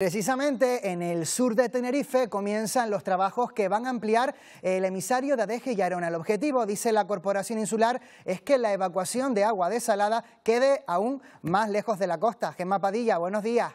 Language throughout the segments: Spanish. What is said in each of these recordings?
Precisamente en el sur de Tenerife comienzan los trabajos que van a ampliar el emisario de Adeje y Arona. El objetivo, dice la Corporación Insular, es que la evacuación de agua desalada quede aún más lejos de la costa. Gemma Padilla, buenos días.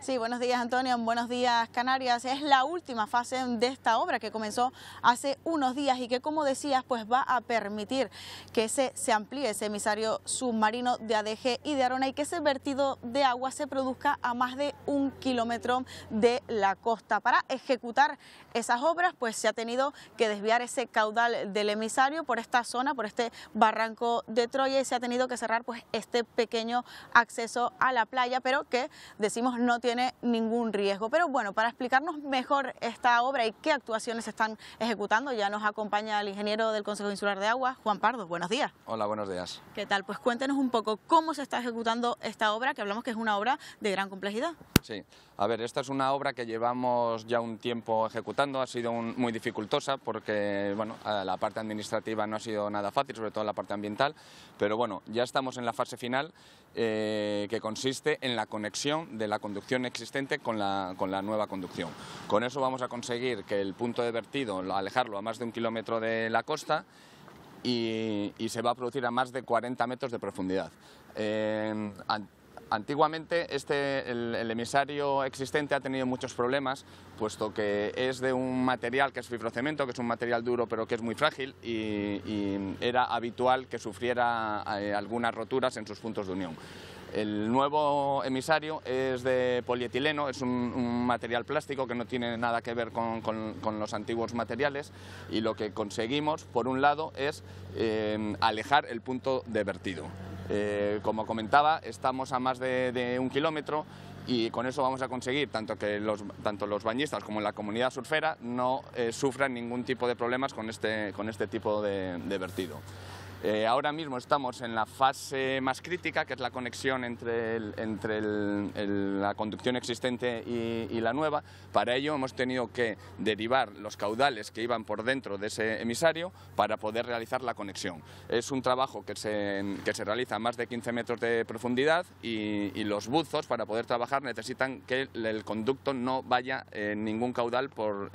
Sí, buenos días, Antonio, buenos días, Canarias. Es la última fase de esta obra que comenzó hace unos días y que, como decías, pues va a permitir que se amplíe ese emisario submarino de Adeje y de Arona y que ese vertido de agua se produzca a más de 1 kilómetro de la costa. Para ejecutar esas obras, pues se ha tenido que desviar ese caudal del emisario por esta zona, por este barranco de Troya, y se ha tenido que cerrar pues este pequeño acceso a la playa, pero que, decimos, no tiene ningún riesgo. Pero bueno, para explicarnos mejor esta obra y qué actuaciones se están ejecutando, ya nos acompaña el ingeniero del Consejo Insular de Agua, Juan Pardo. Buenos días. Hola, buenos días. ¿Qué tal? Pues cuéntenos un poco cómo se está ejecutando esta obra, que hablamos que es una obra de gran complejidad. Sí, a ver, esta es una obra que llevamos ya un tiempo ejecutando, ha sido muy dificultosa porque, bueno, la parte administrativa no ha sido nada fácil, sobre todo la parte ambiental, pero bueno, ya estamos en la fase final que consiste en la conexión de la conducción existente con la nueva conducción. Con eso vamos a conseguir que el punto de vertido, alejarlo a más de 1 kilómetro de la costa, y se va a producir a más de 40 metros de profundidad. Antiguamente el emisario existente ha tenido muchos problemas, puesto que es de un material que es fibrocemento, que es un material duro pero que es muy frágil, y era habitual que sufriera algunas roturas en sus puntos de unión. El nuevo emisario es de polietileno, es un material plástico que no tiene nada que ver con los antiguos materiales, y lo que conseguimos, por un lado, es alejar el punto de vertido. Como comentaba, estamos a más de 1 kilómetro, y con eso vamos a conseguir tanto que tanto los bañistas como la comunidad surfera no sufran ningún tipo de problemas con este tipo de vertido. Ahora mismo estamos en la fase más crítica, que es la conexión entre la conducción existente y la nueva. Para ello hemos tenido que derivar los caudales que iban por dentro de ese emisario para poder realizar la conexión. Es un trabajo que se realiza a más de 15 metros de profundidad, y los buzos, para poder trabajar, necesitan que el conducto no vaya en ningún caudal por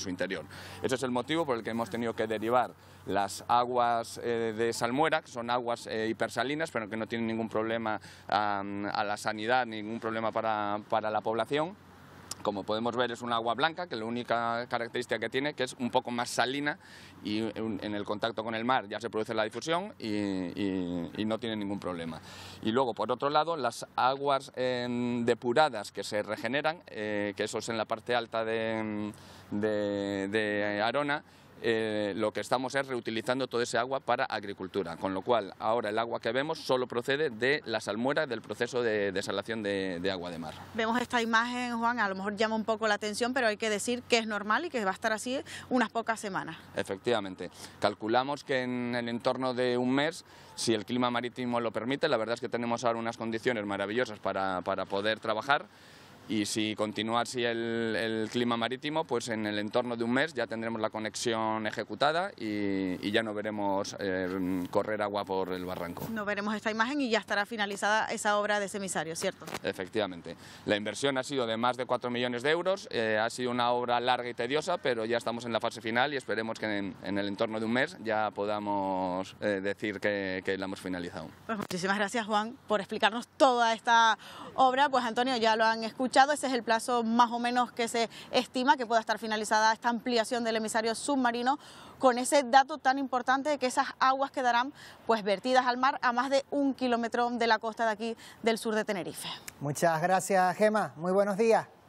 su interior. Ese es el motivo por el que hemos tenido que derivar las aguas de salmuera, que son aguas hipersalinas, pero que no tienen ningún problema a la sanidad, ningún problema para la población. Como podemos ver, es un agua blanca, que la única característica que tiene que es un poco más salina, y en el contacto con el mar ya se produce la difusión y no tiene ningún problema. Y luego, por otro lado, las aguas depuradas que se regeneran, que eso es en la parte alta de Arona. Lo que estamos es reutilizando todo ese agua para agricultura, con lo cual ahora el agua que vemos solo procede de la salmuera, del proceso de desalación de agua de mar. Vemos esta imagen, Juan, a lo mejor llama un poco la atención, pero hay que decir que es normal y que va a estar así unas pocas semanas. Efectivamente, calculamos que en el entorno de un mes, si el clima marítimo lo permite, la verdad es que tenemos ahora unas condiciones maravillosas para poder trabajar. Y si continúa así el clima marítimo, pues en el entorno de un mes ya tendremos la conexión ejecutada y ya no veremos correr agua por el barranco. No veremos esta imagen y ya estará finalizada esa obra de ese emisario, ¿cierto? Efectivamente. La inversión ha sido de más de 4 millones de euros, ha sido una obra larga y tediosa, pero ya estamos en la fase final y esperemos que en el entorno de un mes ya podamos decir que la hemos finalizado. Pues muchísimas gracias, Juan, por explicarnos toda esta obra. Pues Antonio, ya lo han escuchado. Ese es el plazo más o menos que se estima que pueda estar finalizada esta ampliación del emisario submarino, con ese dato tan importante de que esas aguas quedarán pues vertidas al mar a más de 1 kilómetro de la costa de aquí del sur de Tenerife. Muchas gracias, Gemma. Muy buenos días.